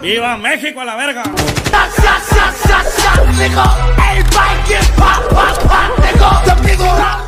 ¡Viva México a la verga! ¡El